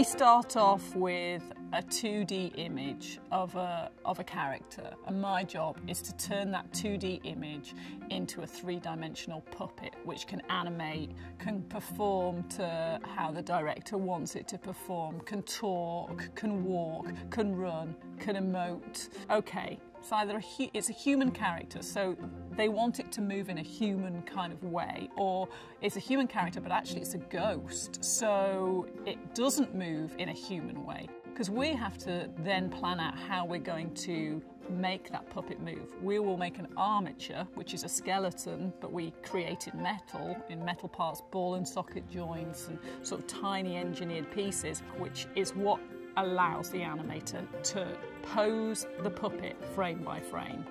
we start off with a 2D image of a character, and my job is to turn that 2D image into a three-dimensional puppet which can animate, can perform to how the director wants it to perform, can talk, can walk, can run, can emote. Okay, it's either it's a human character, so they want it to move in a human kind of way, or it's a human character but actually it's a ghost, so it doesn't move in a human way. Because we have to then plan out how we're going to make that puppet move. We will make an armature, which is a skeleton, but we create it metal, in metal parts, ball and socket joints and sort of tiny engineered pieces, which is what allows the animator to pose the puppet frame by frame.